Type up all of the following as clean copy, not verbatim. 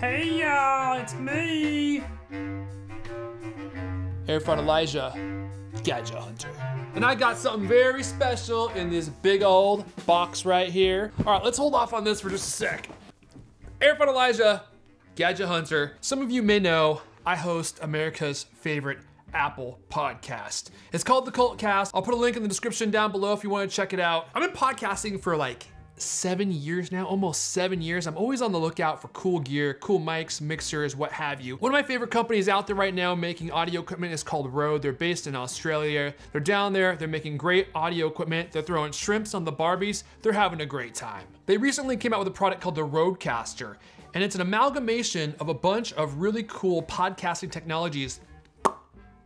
Hey y'all, it's me! Erfon Elijah, Gadget Hunter. And I got something very special in this big old box right here. All right, let's hold off on this for just a sec. Erfon Elijah, Gadget Hunter. Some of you may know I host America's favorite Apple podcast. It's called The CultCast. I'll put a link in the description down below if you want to check it out. I've been podcasting for like 7 years now, almost 7 years. I'm always on the lookout for cool gear, cool mics, mixers, what have you. One of my favorite companies out there right now making audio equipment is called Rode. They're based in Australia. They're down there, they're making great audio equipment. They're throwing shrimps on the Barbies. They're having a great time. They recently came out with a product called the Rodecaster, and it's an amalgamation of a bunch of really cool podcasting technologies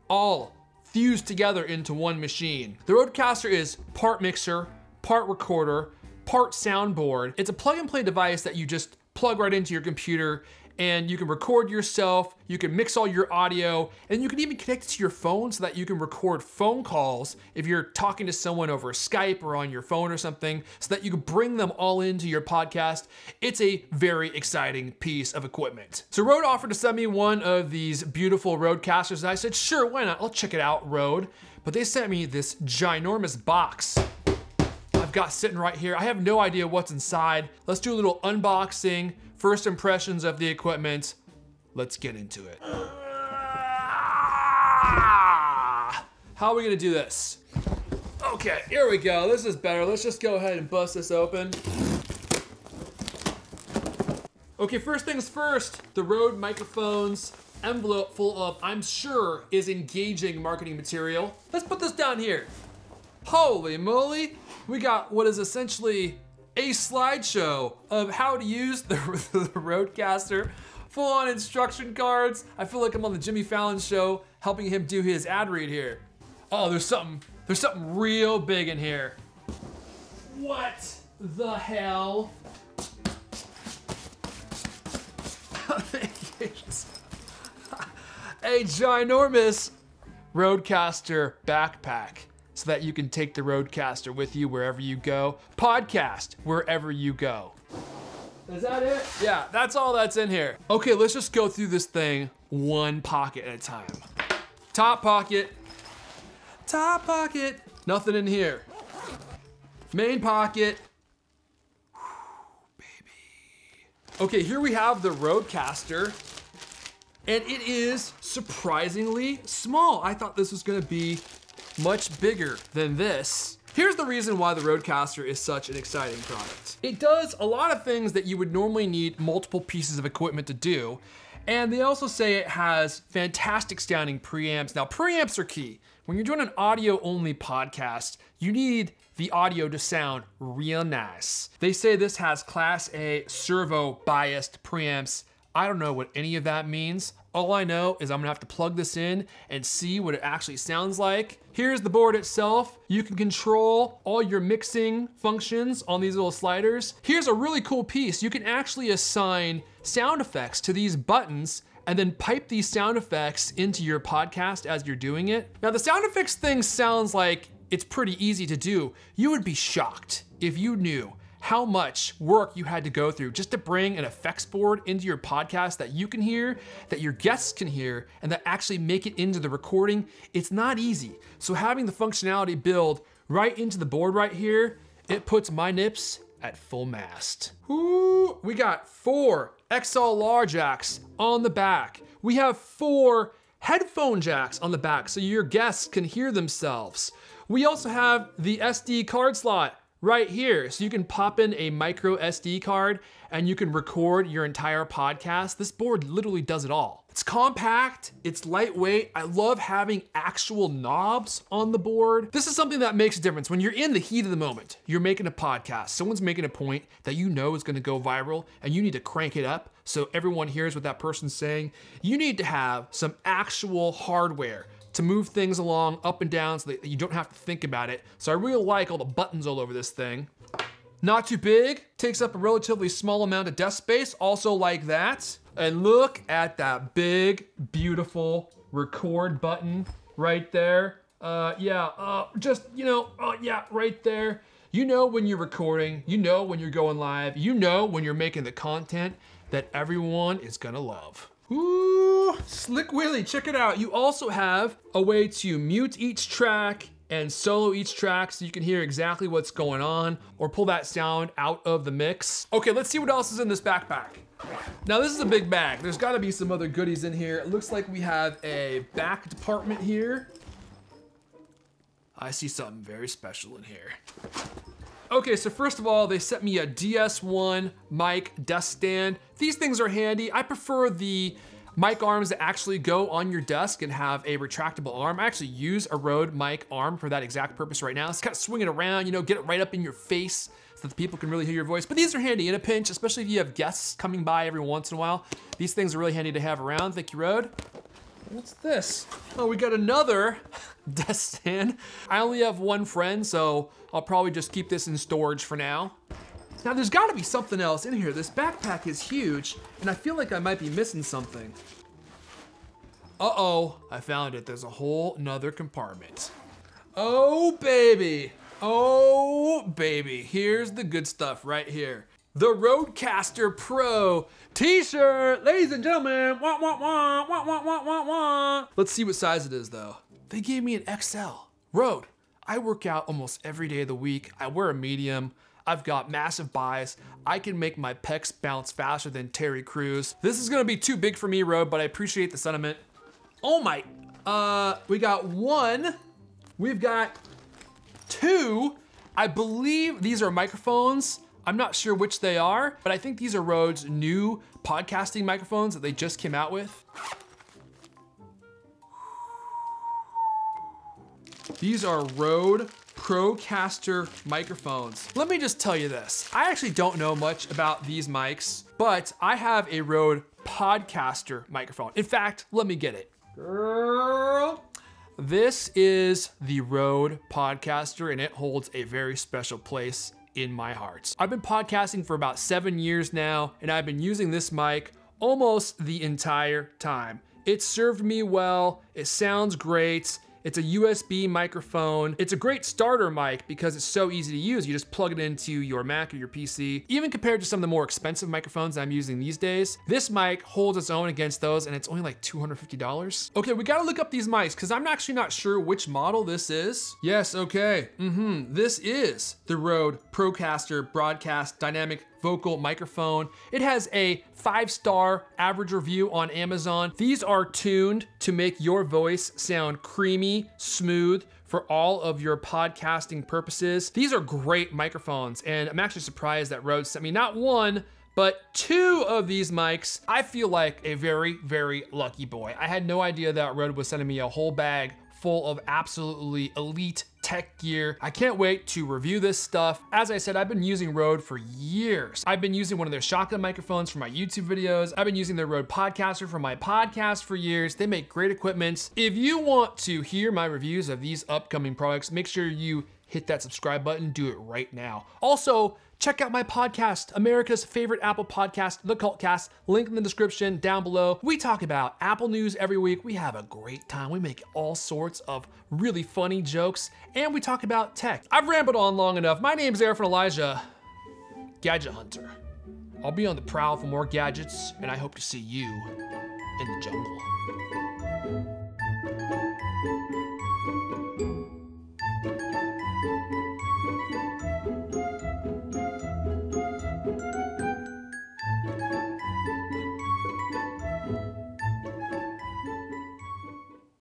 all fused together into one machine. The Rodecaster is part mixer, part recorder, part soundboard. It's a plug and play device that you just plug right into your computer and you can record yourself, you can mix all your audio, and you can even connect it to your phone so that you can record phone calls if you're talking to someone over Skype or on your phone or something, so that you can bring them all into your podcast. It's a very exciting piece of equipment. So Rode offered to send me one of these beautiful Rodecasters, and I said, sure, why not? I'll check it out, Rode. But they sent me this ginormous box I've got sitting right here. I have no idea what's inside. Let's do a little unboxing, first impressions of the equipment. Let's get into it. How are we gonna do this? Okay, here we go. This is better. Let's just go ahead and bust this open. Okay, first things first, the Rode microphones envelope full of, I'm sure, is engaging marketing material. Let's put this down here. Holy moly. We got what is essentially a slideshow of how to use the Rodecaster, full-on instruction cards. I feel like I'm on the Jimmy Fallon show helping him do his ad read here. Oh, there's something real big in here. What the hell? A ginormous Rodecaster backpack, so that you can take the Rodecaster with you wherever you go. Podcast wherever you go. Is that it? Yeah, that's all that's in here. Okay, let's just go through this thing one pocket at a time. Top pocket. Top pocket. Nothing in here. Main pocket. Whew, baby. Okay, here we have the Rodecaster, and it is surprisingly small. I thought this was gonna be much bigger than this. Here's the reason why the Rodecaster is such an exciting product. It does a lot of things that you would normally need multiple pieces of equipment to do, and they also say it has fantastic sounding preamps. Now, preamps are key. When you're doing an audio-only podcast, you need the audio to sound real nice. They say this has Class A servo-biased preamps. I don't know what any of that means. All I know is I'm gonna have to plug this in and see what it actually sounds like. Here's the board itself. You can control all your mixing functions on these little sliders. Here's a really cool piece. You can actually assign sound effects to these buttons and then pipe these sound effects into your podcast as you're doing it. Now, the sound effects thing sounds like it's pretty easy to do. You would be shocked if you knew how much work you had to go through just to bring an effects board into your podcast that you can hear, that your guests can hear, and that actually make it into the recording. It's not easy. So having the functionality built right into the board right here, it puts my nips at full mast. Ooh, we got 4 XLR jacks on the back. We have 4 headphone jacks on the back so your guests can hear themselves. We also have the SD card slot right here. So you can pop in a micro SD card and you can record your entire podcast. This board literally does it all. It's compact, it's lightweight. I love having actual knobs on the board. This is something that makes a difference. When you're in the heat of the moment, you're making a podcast, someone's making a point that you know is gonna go viral and you need to crank it up so everyone hears what that person's saying. You need to have some actual hardware to move things along up and down so that you don't have to think about it. So I really like all the buttons all over this thing. Not too big, takes up a relatively small amount of desk space, also like that. And look at that big, beautiful record button right there. Right there. You know when you're recording, you know when you're going live, you know when you're making the content, that everyone is gonna love. Ooh, Slick Willy, check it out. You also have a way to mute each track and solo each track so you can hear exactly what's going on or pull that sound out of the mix. Okay, let's see what else is in this backpack. Now this is a big bag. There's gotta be some other goodies in here. It looks like we have a back department here. I see something very special in here. Okay, so first of all, they sent me a DS1 mic desk stand. These things are handy. I prefer the mic arms that actually go on your desk and have a retractable arm. I actually use a Rode mic arm for that exact purpose right now. It's kind of swing it around, you know, get it right up in your face so that people can really hear your voice. But these are handy in a pinch, especially if you have guests coming by every once in a while. These things are really handy to have around. Thank you, Rode. What's this? Oh, we got another desk stand. I only have one friend, so I'll probably just keep this in storage for now. Now there's gotta be something else in here. This backpack is huge, and I feel like I might be missing something. Uh-oh, I found it. There's a whole nother compartment. Oh, baby. Oh, baby. Here's the good stuff right here. The Rodecaster Pro t-shirt, ladies and gentlemen. Wah, wah, wah, wah, wah, wah, wah, wah. Let's see what size it is though. They gave me an XL. Rode, I work out almost every day of the week. I wear a medium. I've got massive biceps. I can make my pecs bounce faster than Terry Crews. This is gonna be too big for me, Rode, but I appreciate the sentiment. Oh my, we got one, we've got two. I believe these are microphones. I'm not sure which they are, but I think these are Rode's new podcasting microphones that they just came out with. These are Rode Procaster microphones. Let me just tell you this. I actually don't know much about these mics, but I have a Rode Podcaster microphone. In fact, let me get it. Girl. This is the Rode Podcaster and it holds a very special place in my heart. I've been podcasting for about 7 years now, and I've been using this mic almost the entire time. It served me well, it sounds great, it's a USB microphone. It's a great starter mic because it's so easy to use. You just plug it into your Mac or your PC. Even compared to some of the more expensive microphones I'm using these days, this mic holds its own against those and it's only like $250. Okay, we gotta look up these mics because I'm actually not sure which model this is. Yes, okay, This is the Rode Procaster Broadcast Dynamic Vocal Microphone. It has a 5-star average review on Amazon. These are tuned to make your voice sound creamy, smooth, for all of your podcasting purposes. These are great microphones, and I'm actually surprised that Rode sent me not one, but two of these mics. I feel like a very, very lucky boy. I had no idea that Rode was sending me a whole bag full of absolutely elite tech gear. I can't wait to review this stuff. As I said, I've been using Rode for years. I've been using one of their shotgun microphones for my YouTube videos. I've been using their Rode Podcaster for my podcast for years. They make great equipment. If you want to hear my reviews of these upcoming products, make sure you hit that subscribe button, do it right now. Also, check out my podcast, America's favorite Apple podcast, The CultCast. Link in the description down below. We talk about Apple news every week. We have a great time. We make all sorts of really funny jokes, and we talk about tech. I've rambled on long enough. My name's Erfon Elijah, Gadget Hunter. I'll be on the prowl for more gadgets, and I hope to see you in the jungle.